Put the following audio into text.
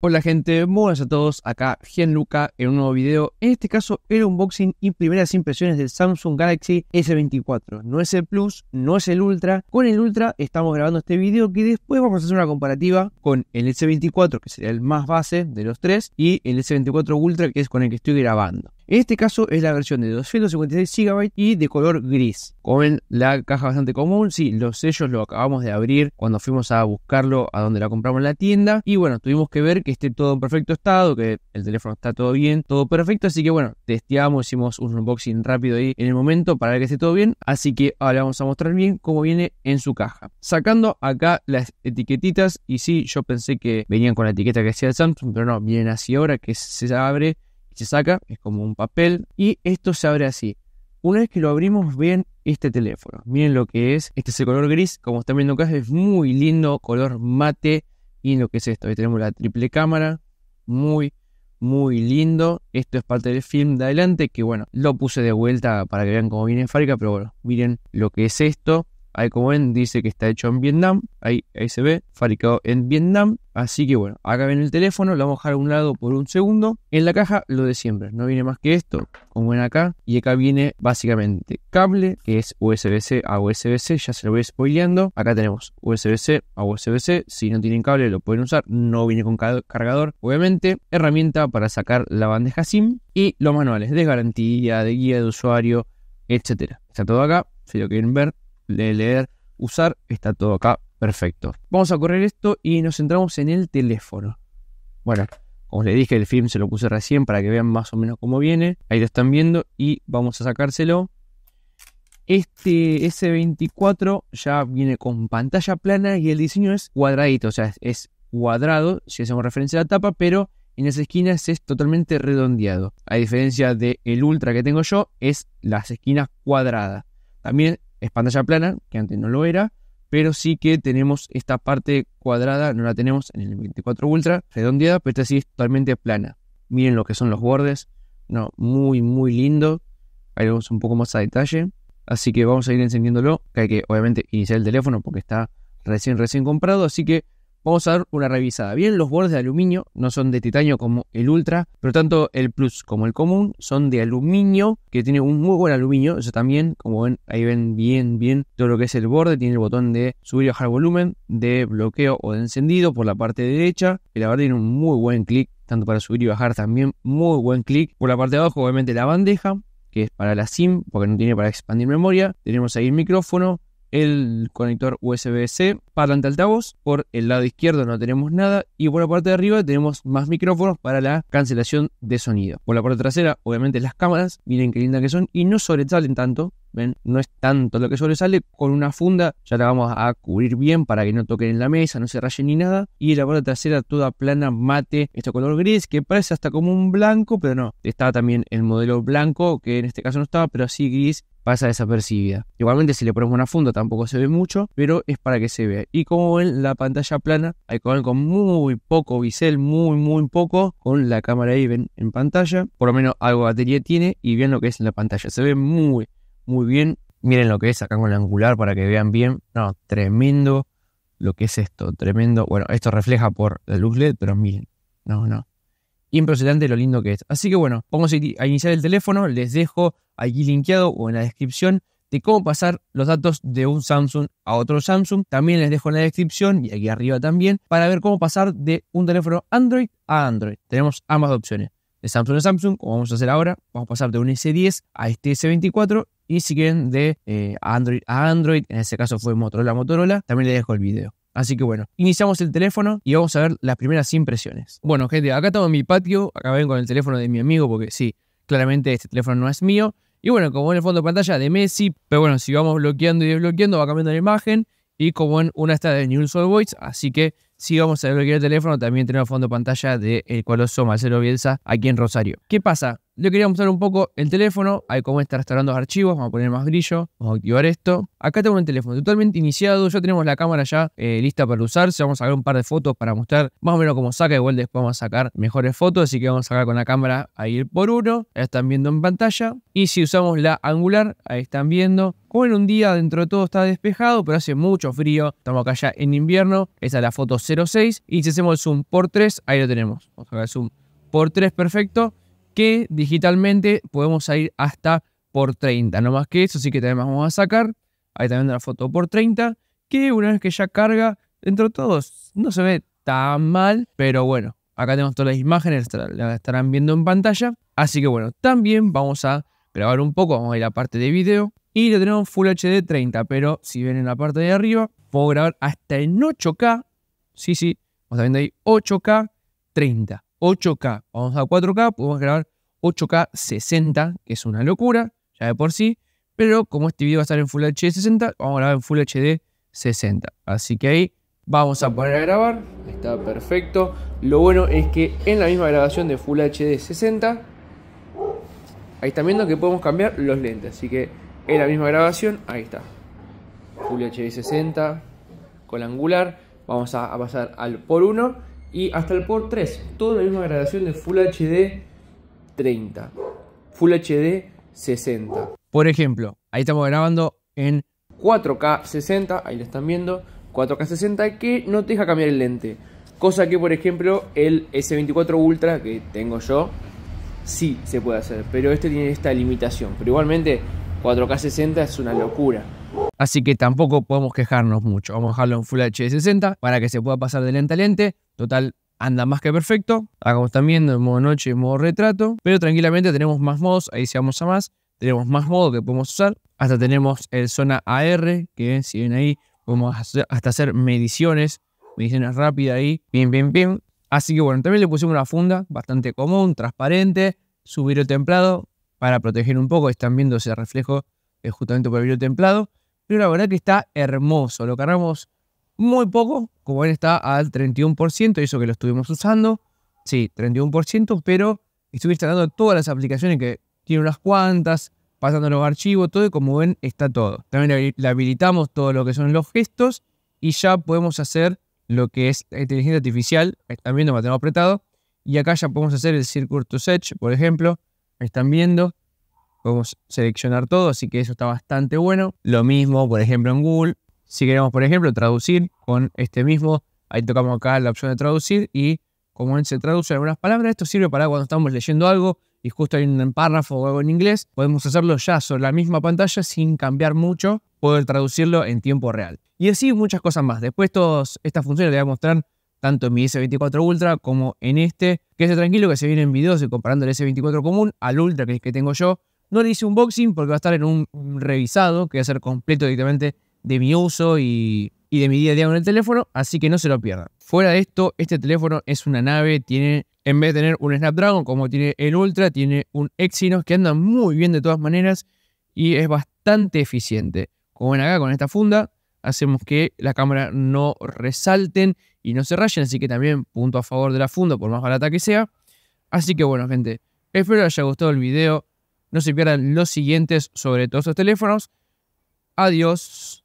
Hola gente, muy buenas a todos, acá Gianluca en un nuevo video. En este caso el unboxing y primeras impresiones del Samsung Galaxy S24. No es el Plus, no es el Ultra. Con el Ultra estamos grabando este video que después vamos a hacer una comparativa con el S24, que sería el más base de los tres, y el S24 Ultra, que es con el que estoy grabando. En este caso es la versión de 256 GB y de color gris, con la caja bastante común. Sí, los sellos lo acabamos de abrir cuando fuimos a buscarlo a donde la compramos en la tienda. Y bueno, tuvimos que ver que esté todo en perfecto estado, que el teléfono está todo bien, todo perfecto. Así que bueno, testeamos, hicimos un unboxing rápido ahí en el momento para ver que esté todo bien. Así que ahora vamos a mostrar bien cómo viene en su caja. Sacando acá las etiquetitas, y sí, yo pensé que venían con la etiqueta que decía Samsung, pero no, vienen así ahora, que se abre, se saca, es como un papel, y esto se abre así. Una vez que lo abrimos, vean este teléfono, miren lo que es. Este es el color gris, como están viendo acá, es muy lindo, color mate. Y lo que es esto, ahí tenemos la triple cámara, muy lindo. Esto es parte del film de adelante, que bueno, lo puse de vuelta para que vean cómo viene en fábrica, pero bueno, miren lo que es esto. Ahí, como ven, dice que está hecho en Vietnam, ahí se ve, fabricado en Vietnam. Así que bueno, acá ven el teléfono, lo vamos a dejar a un lado por un segundo. En la caja, lo de siempre, no viene más que esto, como ven acá. Y acá viene básicamente cable, que es USB-C a USB-C, ya se lo voy spoileando. Acá tenemos USB-C a USB-C, si no tienen cable lo pueden usar, no viene con cargador, obviamente. Herramienta para sacar la bandeja SIM y los manuales de garantía, de guía de usuario, etcétera. Está todo acá, si lo quieren ver, leer, usar, está todo acá, perfecto. Vamos a correr esto y nos centramos en el teléfono. Bueno, como les dije, el film se lo puse recién para que vean más o menos cómo viene. Ahí lo están viendo y vamos a sacárselo. Este S24 ya viene con pantalla plana y el diseño es cuadradito, o sea, es cuadrado, si hacemos referencia a la tapa, pero en las esquinas es totalmente redondeado. A diferencia del Ultra que tengo yo, es las esquinas cuadradas. También es pantalla plana, que antes no lo era, pero sí que tenemos esta parte cuadrada, no la tenemos en el 24 Ultra, redondeada, pero esta sí es totalmente plana. Miren lo que son los bordes, no, muy lindo. Ahí vamos un poco más a detalle, así que vamos a ir encendiéndolo, que hay que obviamente iniciar el teléfono porque está recién comprado, así que vamos a dar una revisada. Bien, los bordes de aluminio, no son de titanio como el Ultra, pero tanto el Plus como el común son de aluminio, que tiene un muy buen aluminio. Eso también, como ven, ahí ven bien todo lo que es el borde. Tiene el botón de subir y bajar volumen, de bloqueo o de encendido por la parte derecha, que la verdad tiene un muy buen clic, tanto para subir y bajar también, muy buen clic. Por la parte de abajo, obviamente la bandeja, que es para la SIM, porque no tiene para expandir memoria. Tenemos ahí el micrófono, el conector USB-C, parlante altavoz. Por el lado izquierdo no tenemos nada, y por la parte de arriba tenemos más micrófonos para la cancelación de sonido. Por la parte trasera, obviamente, las cámaras, miren qué lindas que son, y no sobresalen tanto, ven, no es tanto lo que sobresale. Con una funda ya la vamos a cubrir bien para que no toquen en la mesa, no se rayen ni nada. Y la parte trasera toda plana mate, este color gris que parece hasta como un blanco, pero no, está también el modelo blanco, que en este caso no estaba, pero sí gris, pasa desapercibida. Igualmente, si le ponemos una funda tampoco se ve mucho, pero es para que se vea. Y como ven, la pantalla plana, ahí con muy poco bisel, muy poco, con la cámara ahí ven en pantalla, por lo menos algo de batería tiene, y bien lo que es en la pantalla, se ve muy bien. Miren lo que es acá con el angular para que vean bien, no, tremendo lo que es esto, tremendo. Bueno, esto refleja por la luz LED, pero miren, no. Impresionante lo lindo que es. Así que bueno, vamos a iniciar el teléfono. Les dejo aquí linkeado o en la descripción de cómo pasar los datos de un Samsung a otro Samsung. También les dejo en la descripción y aquí arriba también, para ver cómo pasar de un teléfono Android a Android. Tenemos ambas opciones, de Samsung a Samsung, como vamos a hacer ahora. Vamos a pasar de un S10 a este S24, y si quieren de Android a Android, en ese caso fue Motorola, también les dejo el video. Así que bueno, iniciamos el teléfono y vamos a ver las primeras impresiones. Bueno gente, acá estamos en mi patio, acá ven con el teléfono de mi amigo, porque sí, claramente este teléfono no es mío. Y bueno, como ven el fondo de pantalla de Messi, pero bueno, si vamos bloqueando y desbloqueando va cambiando la imagen. Y como ven, una está de News All Boys, así que si vamos a desbloquear el teléfono, también tenemos fondo de pantalla del coloso Marcelo Bielsa aquí en Rosario. ¿Qué pasa? Le quería mostrar un poco el teléfono, ahí cómo está restaurando los archivos. Vamos a poner más brillo, vamos a activar esto. Acá tengo el teléfono totalmente iniciado, ya tenemos la cámara ya lista para usarse. Vamos a sacar un par de fotos para mostrar más o menos cómo saca, igual después vamos a sacar mejores fotos, así que vamos a sacar con la cámara a ir por uno. Ya están viendo en pantalla, y si usamos la angular, ahí están viendo. Bueno, un día dentro de todo está despejado, pero hace mucho frío. Estamos acá ya en invierno. Esa es la foto 06, y si hacemos el zoom por 3, ahí lo tenemos. Vamos a sacar el zoom por 3, perfecto. Que digitalmente podemos ir hasta por 30, no más que eso, así que también vamos a sacar, ahí también la foto por 30, que una vez que ya carga, dentro de todos no se ve tan mal, pero bueno, acá tenemos todas las imágenes, las estarán viendo en pantalla, así que bueno, también vamos a grabar un poco, vamos a ir a la parte de video, y lo tenemos Full HD 30, pero si ven en la parte de arriba, puedo grabar hasta en 8K, sí, vamos viendo ahí 8K 30. 8K, vamos a 4K, podemos grabar 8K 60, que es una locura, ya de por sí, pero como este video va a estar en Full HD 60, vamos a grabar en Full HD 60, así que ahí vamos a poner a grabar, está perfecto. Lo bueno es que en la misma grabación de Full HD 60, ahí están viendo que podemos cambiar los lentes, así que en la misma grabación, ahí está, Full HD 60, con la angular, vamos a pasar al por 1, y hasta el por 3, toda la misma gradación de Full HD 30, Full HD 60. Por ejemplo, ahí estamos grabando en 4K 60, ahí lo están viendo, 4K 60 que no te deja cambiar el lente. Cosa que por ejemplo el S24 Ultra que tengo yo, sí se puede hacer, pero este tiene esta limitación. Pero igualmente 4K 60 es una locura. Así que tampoco podemos quejarnos mucho. Vamos a dejarlo en Full HD 60 para que se pueda pasar de lente a lente. Total, anda más que perfecto. Acá como están viendo, en modo noche, en modo retrato. Pero tranquilamente tenemos más modos, ahí se vamos a más. Tenemos más modos que podemos usar. Hasta tenemos el zona AR, que si ven ahí, podemos hasta hacer mediciones rápidas ahí. Bien. Así que bueno, también le pusimos una funda bastante común, transparente, su vidrio templado, para proteger un poco. Están viendo ese reflejo justamente por el vidrio templado. Pero la verdad que está hermoso, lo cargamos muy poco, como ven está al 31%, eso que lo estuvimos usando, sí, 31%, pero estuve instalando todas las aplicaciones que tiene unas cuantas, pasando los archivos, todo, y como ven está todo. También le habilitamos todo lo que son los gestos, y ya podemos hacer lo que es la inteligencia artificial, están viendo, mantenemos apretado, y acá ya podemos hacer el Circle to Search, por ejemplo, están viendo. Podemos seleccionar todo, así que eso está bastante bueno. Lo mismo, por ejemplo, en Google. Si queremos, por ejemplo, traducir con este mismo, ahí tocamos acá la opción de traducir y como se traduce algunas palabras, esto sirve para cuando estamos leyendo algo y justo hay un párrafo o algo en inglés, podemos hacerlo ya sobre la misma pantalla sin cambiar mucho, poder traducirlo en tiempo real. Y así muchas cosas más. Después estas funciones les voy a mostrar tanto en mi S24 Ultra como en este. Quédese tranquilo que se vienen videos comparando el S24 común al Ultra, que es el que tengo yo. No le hice unboxing porque va a estar en un revisado que va a ser completo directamente de mi uso y de mi día a día con el teléfono, así que no se lo pierdan. Fuera de esto, este teléfono es una nave, tiene, en vez de tener un Snapdragon como tiene el Ultra, tiene un Exynos que anda muy bien de todas maneras y es bastante eficiente. Como ven acá con esta funda, hacemos que la cámara no resalten y no se rayen, así que también punto a favor de la funda por más barata que sea. Así que bueno gente, espero les haya gustado el video. No se pierdan los siguientes sobre todos estos teléfonos. Adiós.